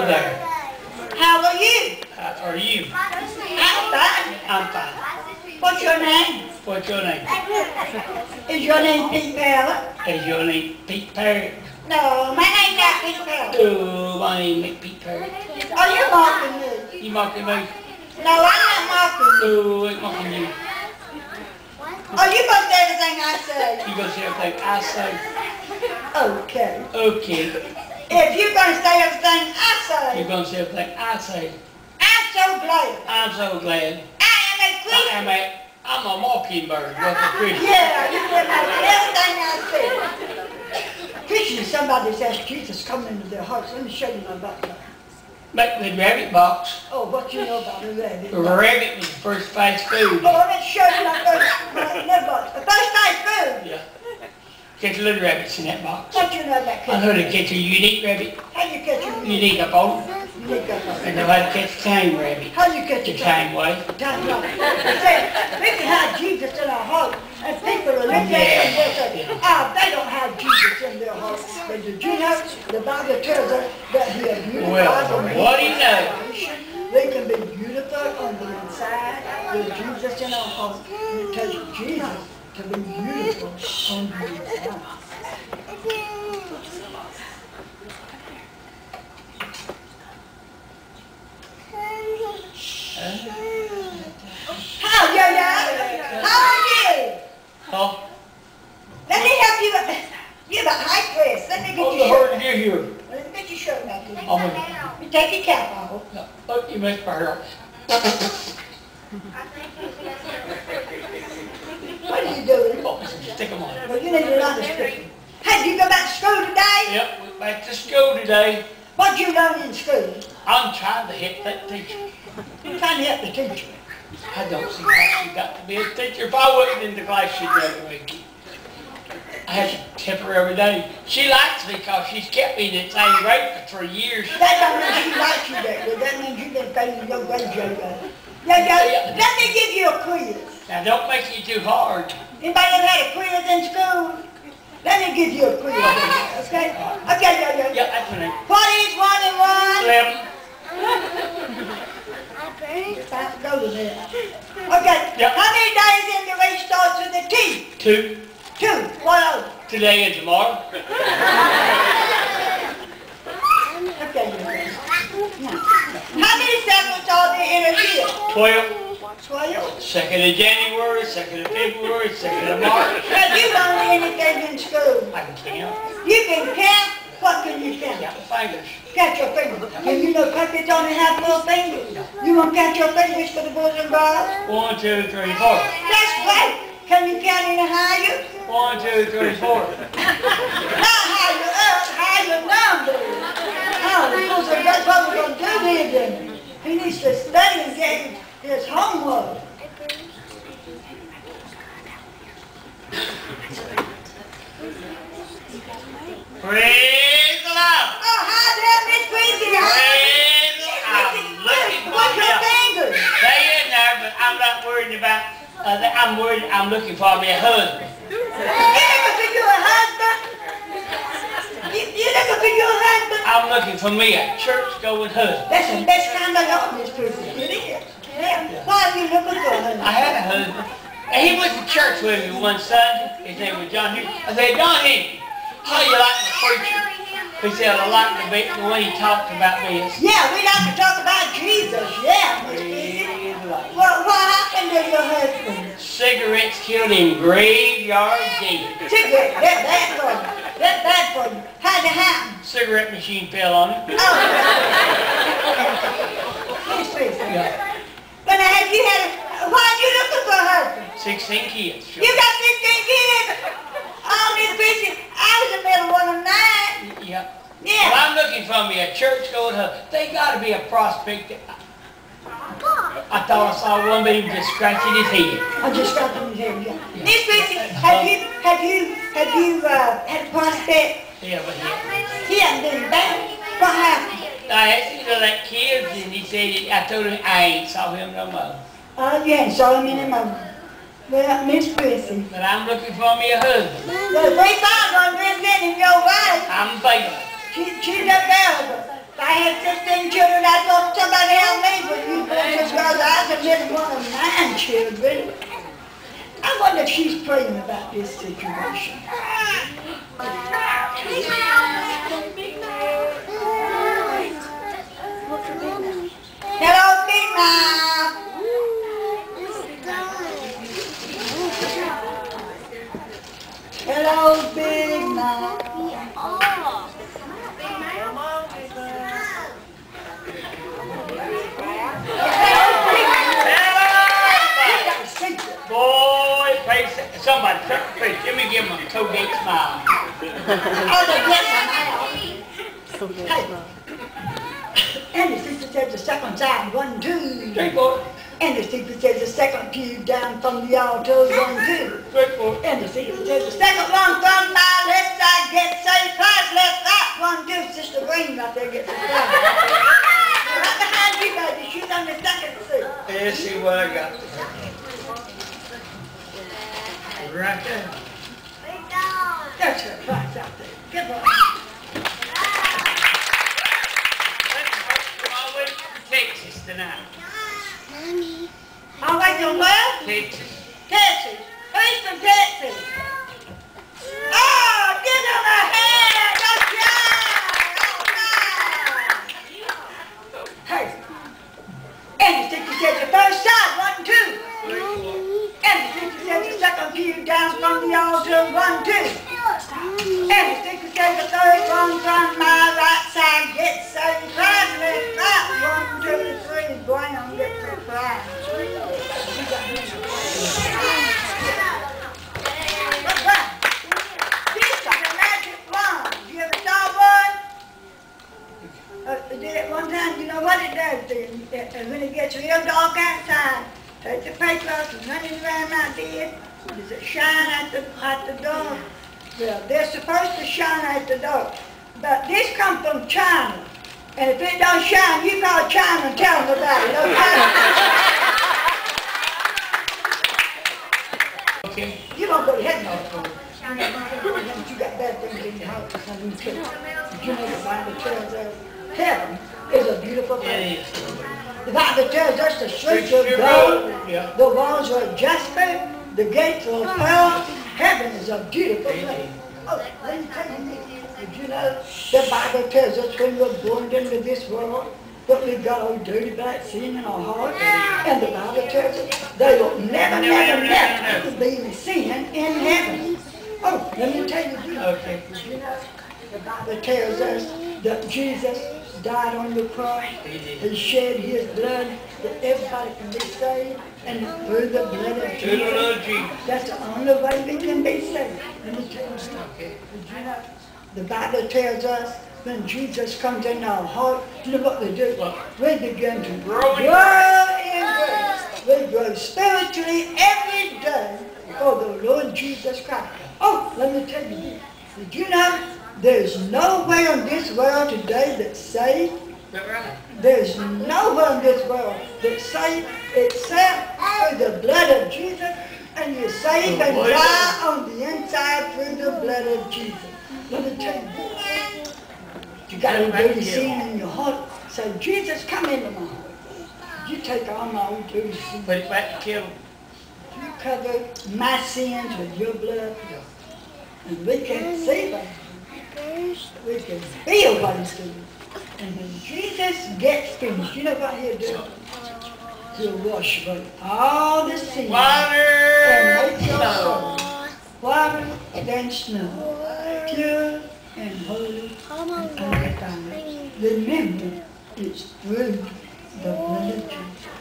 over there. How are you? How are you? I'm fine. I'm fine. What's your name? What's your name? Is your name Pete Parrott? Is your name Pete Parrott? No, my name's not Pete Parrott. No, my name ain't Pete Parrott. Oh, you're mocking me. You mocking me? No, I'm not mocking you. No, I ain't mocking you. Oh, you go say everything I say. You go say everything I say. Okay. Okay. If you're going to say everything I say. You're going to say everything I say. I'm so glad. I'm so glad. I am a Christian. I'm a mockingbird, not a Christian. Yeah, you can say everything I say. Christian, somebody says Jesus coming into their hearts. Let me show you my Bible. Make the rabbit box. Oh, what you know about the rabbit box? Rabbit was the first fast food. Oh, let's show you my first box. The first fast food? Yeah. Catch little rabbits in that box. What you know about catching? I know to catch a unique rabbit. How do you catch a unique? Unique up on them. Unique up on them. And I know to catch a tame rabbit. How do you catch a tame way? That's right. We can have Jesus in our heart. And people are looking at them and they don't have Jesus in their heart. But did you know the Bible tells us that he is unified? Well, what do you know? They can be unified on the inside with Jesus in our heart. It takes Jesus to be unified on the inside. Huh? Let me help you with you're the high priest. Let me get you shirt. I'm here. Let me get your shirt now. You take your cap off. No, fuck you, Miss Pearl. What are you doing? Oh, stick them on. Well, you need to learn to stick. Hey, did you go back to school today? Yep, went back to school today. What did you learn in school? I'm trying to help that teacher. You're trying to help the teacher. I don't see why she got to be a teacher. If I wasn't in the class, she'd graduate. I had to tip her every day. She likes me because she's kept me in the same grade for 3 years. That don't mean she likes you that way. That means you didn't pay your wage over. Yeah. Let me give you a quiz. Now, don't make it too hard. Anybody ever had a quiz in school? Let me give you a quiz. Okay? Okay. Yeah, that's what I mean. What is 1 and 1? 11. Okay. Yep. How many days in the week starts with a T? 2. 2. What else? Today and tomorrow. Okay. How many seconds are there in a year? 12. 2nd of January, 2nd of February, 2nd of March. Now you don't learn anything in school. I can count. You can count. What can you count? Yeah, fingers. Catch your fingers. And you know puppets only have little fingers. You want to count your fingers for the boys and girls? 1, 2, 3, 4. That's right. Can you count any higher? 1, 2, 3, 4. Not higher up, higher numbers. Oh, so that's what we're going to do here then. He needs to study and get his homework. Praise the Lord. Oh, hi there, Miss Quincy. Praise the Lord. I'm looking for your fingers. They're in there, but I'm not worried about that. I'm worried. I'm looking for me a husband. You looking for your husband? You looking for your husband? I'm looking for me a church-going husband. That's the best time I got, Miss Quincy. It is. Yeah. Why are you looking for a husband? I had a husband, and he went to church with me one Sunday. His name was John Henry. I said, John Henry, how you like the preacher? He said, I like the way he talked about this. Yeah, we like to talk about Jesus, yeah. Well, what happened to your husband? Cigarettes killed him, graveyard dead. Cigarette, that's bad for you. How'd it happen? Cigarette machine fell on him. Oh. Yeah. But now, why are you looking for a husband? 16 kids. Sure. You got 16 kids? All these bitches, I was in the middle of 1 of 9. Yep. Yeah. Well, I'm looking for me a church-going husband. They got to be a prospect. I thought I saw one, but he was just scratching his head. I'm just scratching his head, yeah. This bitch, have you had a prospect? Yeah, but he hasn't been back. What happened? I asked him to let kids, and he said, I told him I ain't saw him no more. Oh, you ain't saw him anymore. Well, Miss Prissy. But I'm looking for me a husband. Well, we found one, Miss Lynn, and your wife. I'm faithful. She's available. I had 16 10 children, I thought somebody helped me, but you boys, girls, I was just one of 9 children. I wonder if she's praying about this situation. Hello, Big Mom. Hello, Big Mom. Somebody, please, let me give him a toadie smile. Oh, the blessing. Hey. And the sister says the second time, 1, 2. Three, four. And the sister says the second pew down from the altar, 1, 2. Three, four. And the sister says the second one from my left side, get saved, twice left side, 1, 2. Sister Green out there gets saved. Right behind you, baby, she's on the second seat. Yes, she was. I got it. Right there. That's your prize out there. Good boy. Always from Texas tonight. Mommy. Always from what? Texas. Texas. Who's from Texas? Oh, give them a hand. Good job. Good job. Hey. And the sister said your first shot, 1, 2. Second pew down from the altar, 1, 2. And the sister says the third one from my right side, get saved, twice left right, 1, 2, 3, brown, get saved, twice. This is a magic wand. You ever saw one? Did it one time, you know what it does then? When it gets real dark outside, take the paper and run it around like this. Does it shine at the door? Well, they're supposed to shine at the door. But this comes from China. And if it don't shine, you call China and tell them about it, okay? You won't go to heaven all the time. You got bad things in your house. You know the Bible tells us heaven is a beautiful place. The Bible tells us the streets are gold, the walls are jasper, the gates are of pearl. Heaven is a beautiful place. Oh, let me tell you this. Did you know the Bible tells us when we're born into this world that we've got all dirty black sin in our heart? And the Bible tells us they will never, never, never be in sin in heaven. Oh, let me tell you this. Okay. You know, the Bible tells us that Jesus died on the cross. He shed his blood that everybody can be saved, and through the blood of Jesus. That's the only way we can be saved. Let me tell you something. The Bible tells us when Jesus comes in our heart, look what we do. We begin to grow in grace. We grow spiritually every day for the Lord Jesus Christ. Oh, let me tell you this. Did you know? There's no way on this world today that's saved. There's no way on this world that's saved except through the blood of Jesus. And you're saved and dry on the inside through the blood of Jesus. Let me tell you this. You got a dirty sin in your heart. Say, Jesus, come into my heart. You take all my old dirty sin. Put it back to him. You cover my sins with your blood. And we can't see them. We can feel what he's doing. And when Jesus gets finished, you know what he'll do? He'll wash away all the sins. And make your soul water and snow, pure and holy and undefiled. Remember, it's through the blood of Jesus.